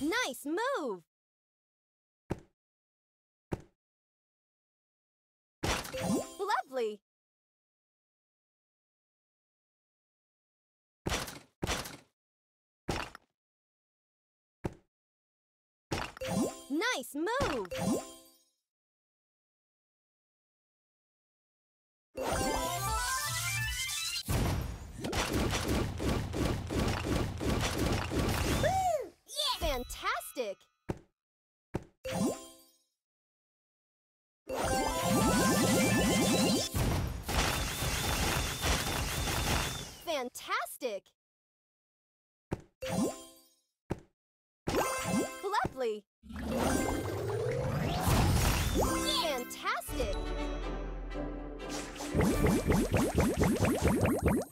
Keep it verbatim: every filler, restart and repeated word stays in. Nice move! Lovely! Nice move! Woo! Yeah! Fantastic! Fantastic! Lovely! Fantastic!